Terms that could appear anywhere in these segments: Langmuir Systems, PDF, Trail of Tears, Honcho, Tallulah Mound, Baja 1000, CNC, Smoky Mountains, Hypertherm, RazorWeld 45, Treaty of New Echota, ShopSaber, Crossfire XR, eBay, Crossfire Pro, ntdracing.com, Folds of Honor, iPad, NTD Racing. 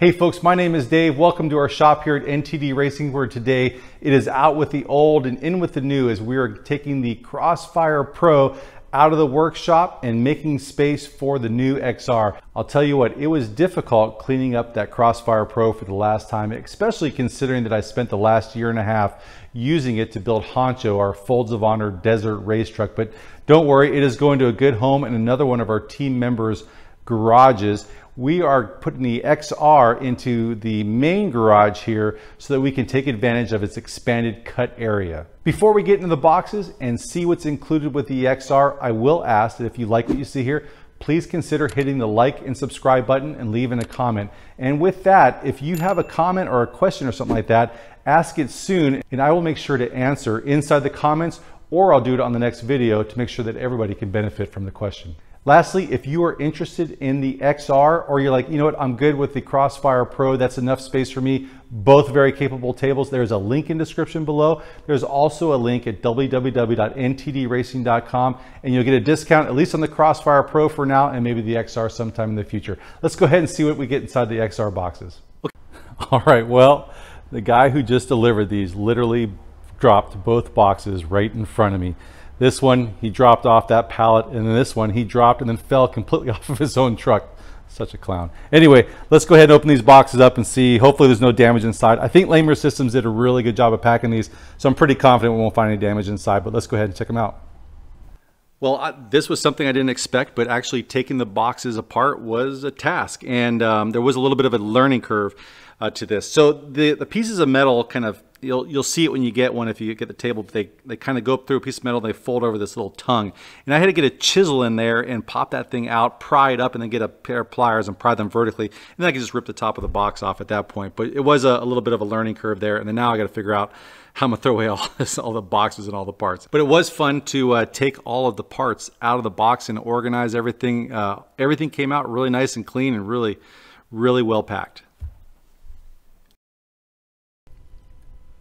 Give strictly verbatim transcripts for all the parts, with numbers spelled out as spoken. Hey folks, my name is Dave. Welcome to our shop here at N T D Racing, where today it is out with the old and in with the new as we are taking the Crossfire Pro out of the workshop and making space for the new X R. I'll tell you what, it was difficult cleaning up that Crossfire Pro for the last time, especially considering that I spent the last year and a half using it to build Honcho, our Folds of Honor desert race truck. But don't worry, it is going to a good home and another one of our team members' garages. We are putting the X R into the main garage here so that we can take advantage of its expanded cut area. Before we get into the boxes and see what's included with the X R, I will ask that if you like what you see here, please consider hitting the like and subscribe button and leaving a comment. And with that, if you have a comment or a question or something like that, ask it soon and I will make sure to answer inside the comments, or I'll do it on the next video to make sure that everybody can benefit from the question. Lastly, if you are interested in the X R, or you're like, you know what, I'm good with the Crossfire Pro, that's enough space for me, both very capable tables, there's a link in description below. There's also a link at w w w dot n t d racing dot com, and you'll get a discount, at least on the Crossfire Pro for now, and maybe the X R sometime in the future. Let's go ahead and see what we get inside the X R boxes. Okay. All right, well, the guy who just delivered these literally dropped both boxes right in front of me. This one, he dropped off that pallet, and then this one, he dropped and then fell completely off of his own truck. Such a clown. Anyway, let's go ahead and open these boxes up and see. Hopefully there's no damage inside. I think Langmuir Systems did a really good job of packing these, so I'm pretty confident we won't find any damage inside, but let's go ahead and check them out. Well, I, this was something I didn't expect, but actually taking the boxes apart was a task, and um, there was a little bit of a learning curve uh, to this. So the, the pieces of metal kind of, You'll, you'll see it when you get one, if you get the table, but they, they kind of go up through a piece of metal, they fold over this little tongue. And I had to get a chisel in there and pop that thing out, pry it up, and then get a pair of pliers and pry them vertically. And then I could just rip the top of the box off at that point. But it was a, a little bit of a learning curve there. And then now I got to figure out how I'm going to throw away all, this, all the boxes and all the parts. But it was fun to uh, take all of the parts out of the box and organize everything. Uh, everything came out really nice and clean and really, really well packed.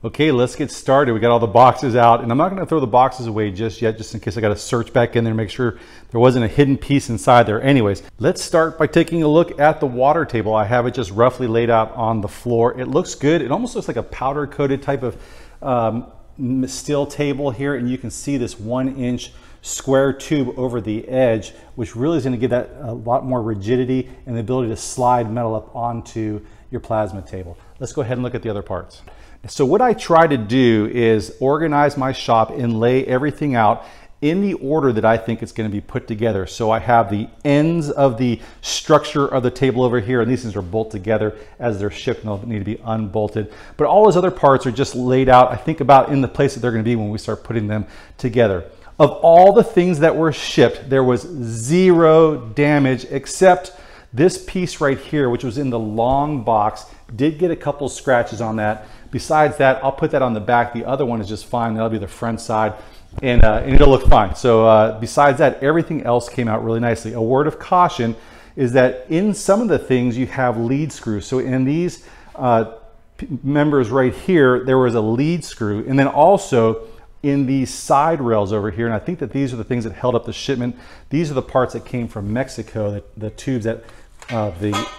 Okay, let's get started. We got all the boxes out, and I'm not gonna throw the boxes away just yet, just in case I gotta search back in there and make sure there wasn't a hidden piece inside there. Anyways, let's start by taking a look at the water table. I have it just roughly laid out on the floor. It looks good. It almost looks like a powder coated type of um, steel table here, and you can see this one inch square tube over the edge, which really is gonna give that a lot more rigidity and the ability to slide metal up onto your plasma table. Let's go ahead and look at the other parts. So what I try to do is organize my shop and lay everything out in the order that I think it's going to be put together. So I have the ends of the structure of the table over here, and these things are bolted together as they're shipped and they'll need to be unbolted. But all those other parts are just laid out, I think, about in the place that they're going to be when we start putting them together. Of all the things that were shipped, there was zero damage except this piece right here, which was in the long box, did get a couple scratches on that. Besides that, I'll put that on the back. The other one is just fine. That'll be the front side, and, uh, and it'll look fine. So uh, besides that, everything else came out really nicely. A word of caution is that in some of the things you have lead screws. So in these uh, members right here, there was a lead screw, and then also in these side rails over here. And I think that these are the things that held up the shipment. These are the parts that came from Mexico, the, the tubes that uh, the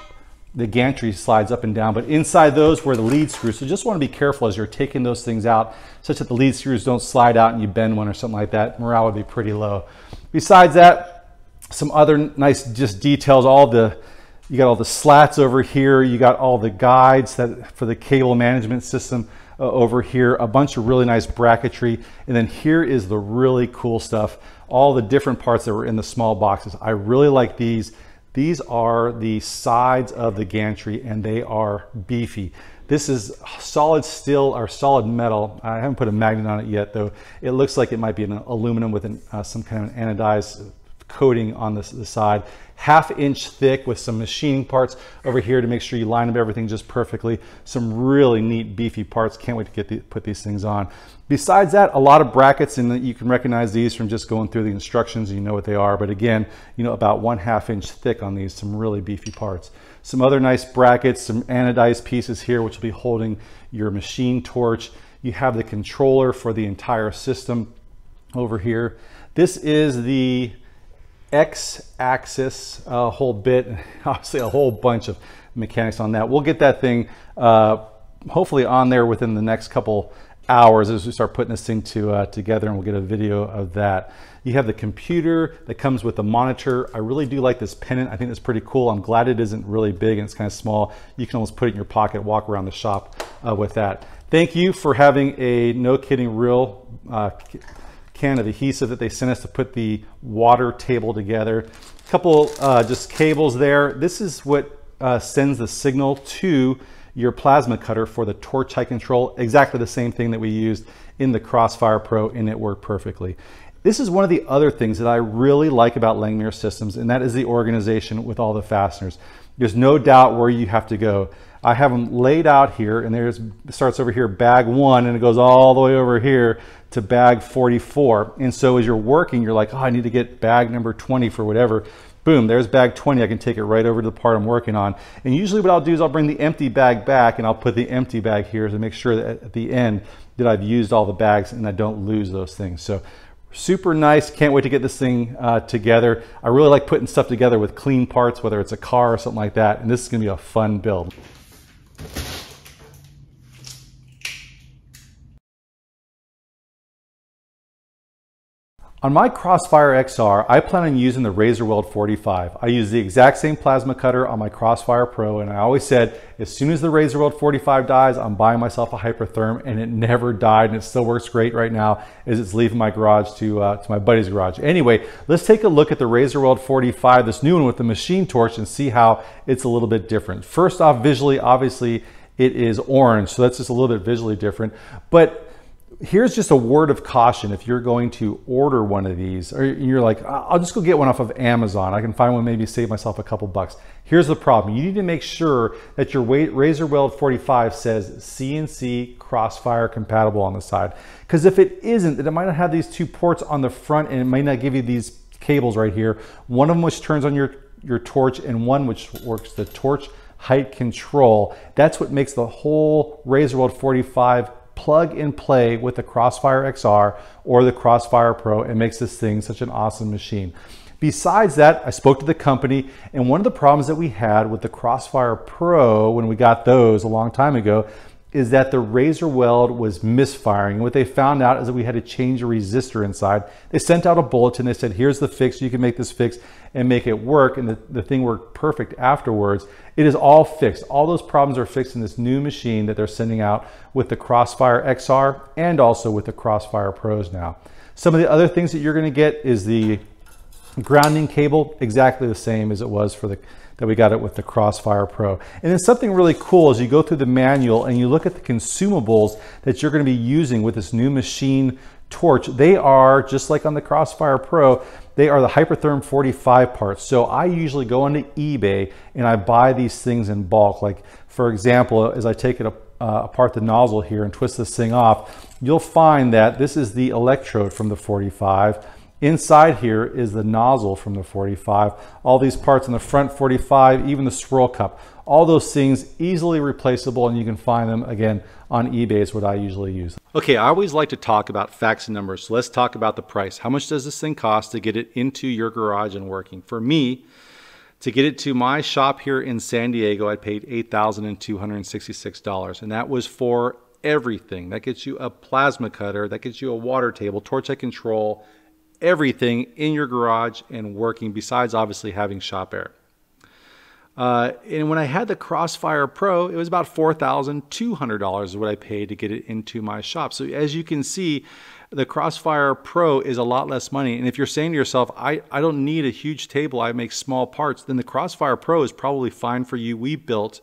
the gantry slides up and down, but inside those were the lead screws. So just want to be careful as you're taking those things out, such that the lead screws don't slide out and you bend one or something like that. Morale would be pretty low. Besides that, some other nice just details. All the, you got all the slats over here. You got all the guides that for the cable management system uh, over here, a bunch of really nice bracketry. And then here is the really cool stuff. All the different parts that were in the small boxes. I really like these. These are the sides of the gantry, and they are beefy. This is solid steel or solid metal. I haven't put a magnet on it yet, though. It looks like it might be an aluminum with an, uh, some kind of an anodized coating on this, the side. Half inch thick with some machining parts over here to make sure you line up everything just perfectly. Some really neat beefy parts. Can't wait to get the, put these things on. Besides that, a lot of brackets, and you can recognize these from just going through the instructions. You know what they are, but again, you know, about one half inch thick on these. Some really beefy parts. Some other nice brackets, some anodized pieces here, which will be holding your machine torch. You have the controller for the entire system over here. This is the X axis, a whole bit, obviously a whole bunch of mechanics on that. We'll get that thing uh, hopefully on there within the next couple hours as we start putting this thing to, uh, together, and we'll get a video of that. You have the computer that comes with the monitor. I really do like this pennant. I think it's pretty cool. I'm glad it isn't really big and it's kind of small. You can almost put it in your pocket, walk around the shop uh, with that. Thank you for having a no kidding real uh, can of adhesive that they sent us to put the water table together. A couple uh, just cables there. This is what uh, sends the signal to your plasma cutter for the torch height control, exactly the same thing that we used in the Crossfire Pro, and it worked perfectly. This is one of the other things that I really like about Langmuir Systems, and that is the organization with all the fasteners. There's no doubt where you have to go. I have them laid out here, and there's it starts over here, bag one, and it goes all the way over here to bag forty-four. And so as you're working, you're like, oh, I need to get bag number twenty for whatever. Boom, there's bag twenty. I can take it right over to the part I'm working on. And usually what I'll do is I'll bring the empty bag back, and I'll put the empty bag here to make sure that at the end that I've used all the bags and I don't lose those things. So super nice. Can't wait to get this thing uh, together. I really like putting stuff together with clean parts, whether it's a car or something like that. And this is going to be a fun build. On my Crossfire X R, I plan on using the RazorWeld forty-five. I use the exact same plasma cutter on my Crossfire Pro, and I always said, as soon as the RazorWeld forty-five dies, I'm buying myself a Hypertherm, and it never died, and it still works great right now as it's leaving my garage to, uh, to my buddy's garage. Anyway, let's take a look at the RazorWeld forty-five, this new one with the machine torch, and see how it's a little bit different. First off, visually, obviously, it is orange, so that's just a little bit visually different, but here's just a word of caution. If you're going to order one of these, or you're like, I'll just go get one off of Amazon, I can find one, maybe save myself a couple bucks. Here's the problem. You need to make sure that your RazorWeld forty-five says C N C Crossfire compatible on the side. Because if it isn't, then it might not have these two ports on the front, and it might not give you these cables right here. One of them which turns on your, your torch, and one which works the torch height control. That's what makes the whole RazorWeld forty-five plug and play with the Crossfire X R or the Crossfire Pro, and makes this thing such an awesome machine. Besides that, I spoke to the company, and one of the problems that we had with the Crossfire Pro when we got those a long time ago is that the RazorWeld was misfiring. And what they found out is that we had to change a resistor inside. They sent out a bulletin. They said, here's the fix. You can make this fix and make it work. And the, the thing worked perfect afterwards. It is all fixed. All those problems are fixed in this new machine that they're sending out with the Crossfire X R and also with the Crossfire Pros now. Some of the other things that you're going to get is the grounding cable, exactly the same as it was for the that we got it with the Crossfire Pro. And then something really cool is you go through the manual and you look at the consumables that you're going to be using with this new machine torch. They are, just like on the Crossfire Pro, they are the Hypertherm forty-five parts. So I usually go onto eBay and I buy these things in bulk. Like, for example, as I take it apart, Uh, apart the nozzle here and twist this thing off, you'll find that this is the electrode from the forty-five. Inside here is the nozzle from the forty-five. All these parts on the front forty-five, even the swirl cup, all those things easily replaceable, and you can find them again on eBay is what I usually use. Okay, I always like to talk about facts and numbers, so let's talk about the price. How much does this thing cost to get it into your garage and working? For me, to get it to my shop here in San Diego, I paid eight thousand two hundred sixty-six dollars, and that was for everything. That gets you a plasma cutter, that gets you a water table, torch height control, everything in your garage and working, besides obviously having shop air. Uh, and when I had the Crossfire Pro, it was about four thousand two hundred dollars is what I paid to get it into my shop. So as you can see, the Crossfire Pro is a lot less money. And if you're saying to yourself, I, I don't need a huge table, I make small parts, then the Crossfire Pro is probably fine for you. We built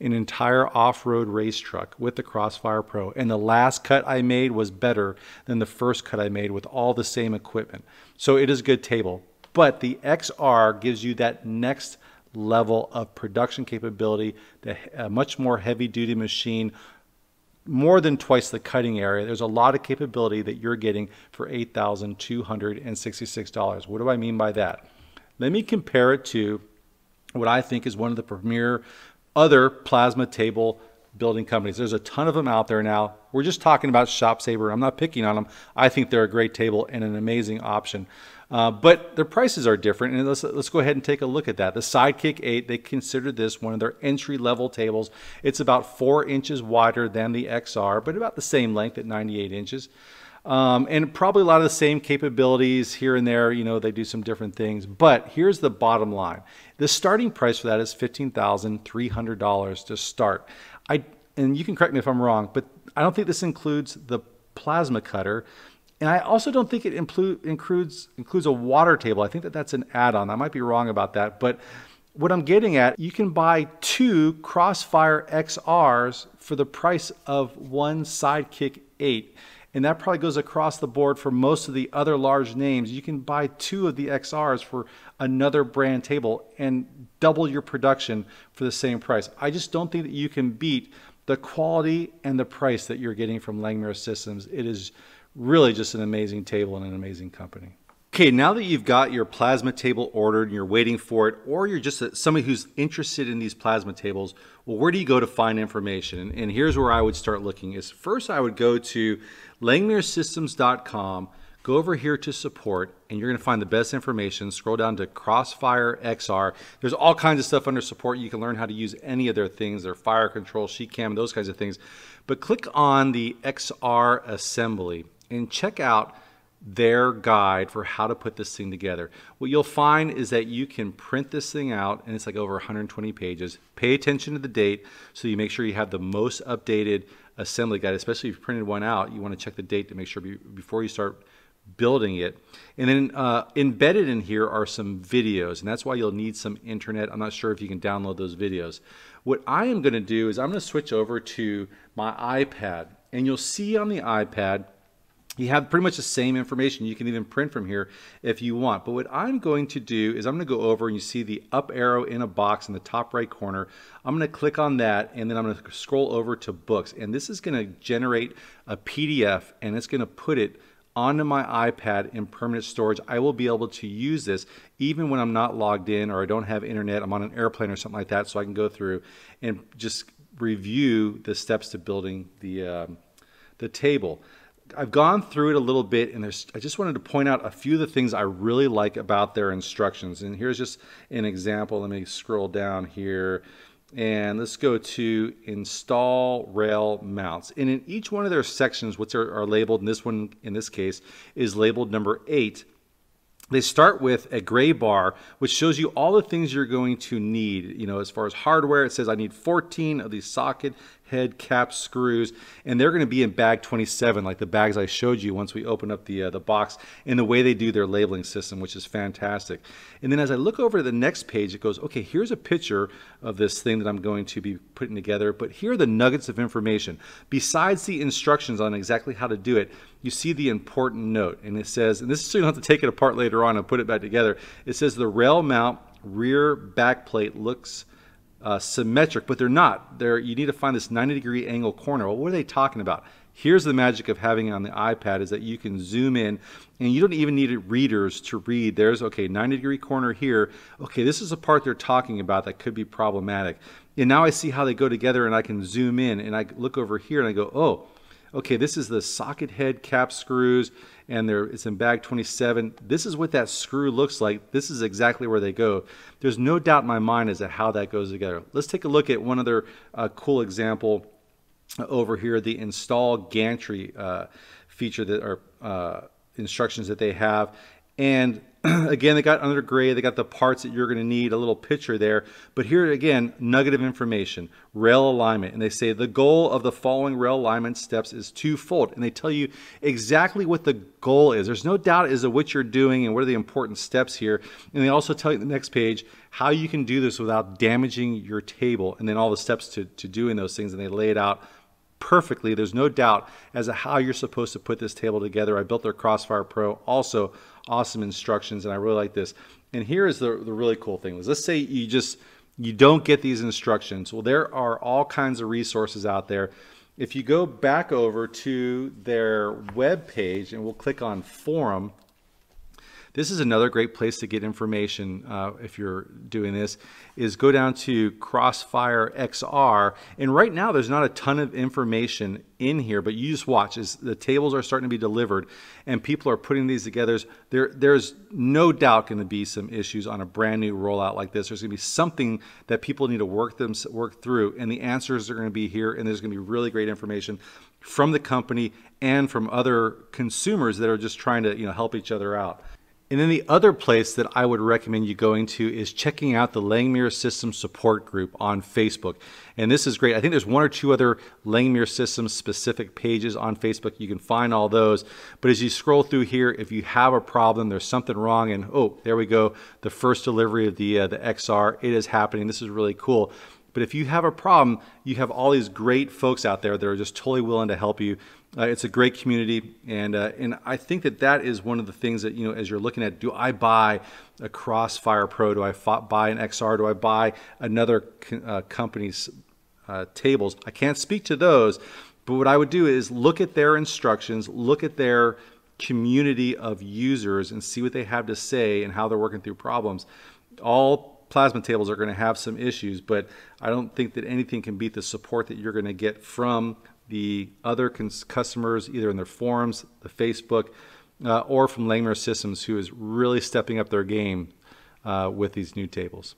an entire off-road race truck with the Crossfire Pro, and the last cut I made was better than the first cut I made with all the same equipment. So it is a good table. But the X R gives you that next level of production capability, the, a much more heavy-duty machine, more than twice the cutting area. There's a lot of capability that you're getting for eight thousand two hundred sixty-six dollars. What do I mean by that? Let me compare it to what I think is one of the premier other plasma table building companies. There's a ton of them out there now. We're just talking about ShopSaber. I'm not picking on them. I think they're a great table and an amazing option. Uh, but their prices are different, and let's, let's go ahead and take a look at that. The Sidekick eight, they considered this one of their entry-level tables. It's about four inches wider than the X R, but about the same length at ninety-eight inches. Um, and probably a lot of the same capabilities here and there. You know, they do some different things. But here's the bottom line. The starting price for that is fifteen thousand three hundred dollars to start. I, and you can correct me if I'm wrong, but I don't think this includes the plasma cutter. And I also don't think it include, includes, includes a water table. I think that that's an add-on. I might be wrong about that. But what I'm getting at, you can buy two Crossfire X Rs for the price of one Sidekick eight. And that probably goes across the board for most of the other large names. You can buy two of the X Rs for another brand table and double your production for the same price. I just don't think that you can beat the quality and the price that you're getting from Langmuir Systems. It is really just an amazing table and an amazing company. Okay, now that you've got your plasma table ordered and you're waiting for it, or you're just somebody who's interested in these plasma tables, well, where do you go to find information? And here's where I would start looking is first I would go to langmuir systems dot com, go over here to support, and you're gonna find the best information. Scroll down to Crossfire X R. There's all kinds of stuff under support. You can learn how to use any of their things, their fire control, sheet cam, those kinds of things. But click on the X R assembly and check out their guide for how to put this thing together. What you'll find is that you can print this thing out, and it's like over one hundred twenty pages. Pay attention to the date so you make sure you have the most updated assembly guide, especially if you've printed one out. You want to check the date to make sure before you start building it. And then uh, embedded in here are some videos, and that's why you'll need some internet. I'm not sure if you can download those videos. What I am going to do is I'm going to switch over to my iPad, and you'll see on the iPad you have pretty much the same information. You can even print from here if you want. But what I'm going to do is I'm going to go over and you see the up arrow in a box in the top right corner. I'm going to click on that, and then I'm going to scroll over to books. And this is going to generate a P D F, and it's going to put it onto my iPad in permanent storage. I will be able to use this even when I'm not logged in or I don't have internet. I'm on an airplane or something like that, so I can go through and just review the steps to building the, um, the table. I've gone through it a little bit, and there's, I just wanted to point out a few of the things I really like about their instructions. And here's just an example. Let me scroll down here, and let's go to install rail mounts. And in each one of their sections, which are, are labeled, and this one in this case is labeled number eight, they start with a gray bar, which shows you all the things you're going to need. You know, as far as hardware, it says I need fourteen of these socket head cap screws, and they're going to be in bag twenty-seven, like the bags I showed you once we open up the, uh, the box, and the way they do their labeling system, which is fantastic. And then as I look over to the next page, it goes, okay, here's a picture of this thing that I'm going to be putting together, but here are the nuggets of information. Besides the instructions on exactly how to do it, you see the important note, and it says, and this is so you don't have to take it apart later on and put it back together. It says the rail mount rear back plate looks uh, symmetric, but they're not. They're, you need to find this ninety degree angle corner. Well, what are they talking about? Here's the magic of having it on the iPad is that you can zoom in, and you don't even need readers to read. There's, okay, ninety degree corner here. Okay, this is the part they're talking about that could be problematic. And now I see how they go together, and I can zoom in, and I look over here, and I go, oh, okay, this is the socket head cap screws, and they're, it's in bag twenty-seven. This is what that screw looks like. This is exactly where they go. There's no doubt in my mind as to how that goes together. Let's take a look at one other uh, cool example over here, the install gantry uh, feature that are uh, instructions that they have. And again, they got under gray, they got the parts that you're going to need, a little picture there. But here again, nugget of information, rail alignment. And they say the goal of the following rail alignment steps is twofold. And they tell you exactly what the goal is. There's no doubt as to what you're doing and what are the important steps here. And they also tell you the next page how you can do this without damaging your table, and then all the steps to, to doing those things. And they lay it out perfectly. There's no doubt as to how you're supposed to put this table together. I built their Crossfire Pro, also awesome instructions, and I really like this. And here is the, the really cool thing was, let's say you just you don't get these instructions. Well, there are all kinds of resources out there. If you go back over to their web page, and we'll click on forum, This is another great place to get information uh, if you're doing this, is go down to Crossfire X R. And right now there's not a ton of information in here, but you just watch as the tables are starting to be delivered and people are putting these together. There, there's no doubt going to be some issues on a brand new rollout like this. There's going to be something that people need to work them work through, and the answers are going to be here, and there's going to be really great information from the company and from other consumers that are just trying to, you know, help each other out. And then the other place that I would recommend you going to is checking out the Langmuir Systems support group on Facebook. And this is great. I think there's one or two other Langmuir Systems specific pages on Facebook. You can find all those. But as you scroll through here, if you have a problem, there's something wrong, and oh, there we go. The first delivery of the, uh, the X R, it is happening. This is really cool. But if you have a problem, you have all these great folks out there that are just totally willing to help you. Uh, it's a great community, and uh, and I think that that is one of the things that, you know, as you're looking at, do I buy a Crossfire Pro? Do I buy an X R? Do I buy another uh, company's uh, tables? I can't speak to those, but what I would do is look at their instructions, look at their community of users, and see what they have to say and how they're working through problems. All plasma tables are going to have some issues, but I don't think that anything can beat the support that you're going to get from the other customers, either in their forums, the Facebook, uh, or from Langmuir Systems, who is really stepping up their game uh, with these new tables.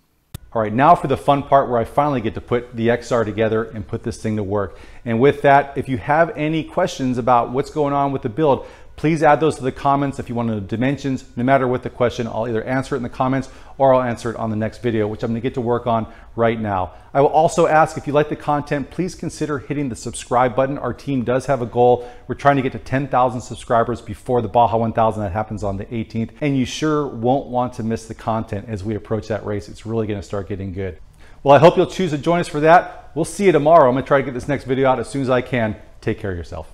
All right, now for the fun part where I finally get to put the X R together and put this thing to work. And with that, if you have any questions about what's going on with the build, please add those to the comments. If you want to know dimensions, no matter what the question, I'll either answer it in the comments or I'll answer it on the next video, which I'm going to get to work on right now. I will also ask, if you like the content, please consider hitting the subscribe button. Our team does have a goal. We're trying to get to ten thousand subscribers before the Baja one thousand that happens on the eighteenth. And you sure won't want to miss the content as we approach that race. It's really going to start getting good. Well, I hope you'll choose to join us for that. We'll see you tomorrow. I'm going to try to get this next video out as soon as I can. Take care of yourself.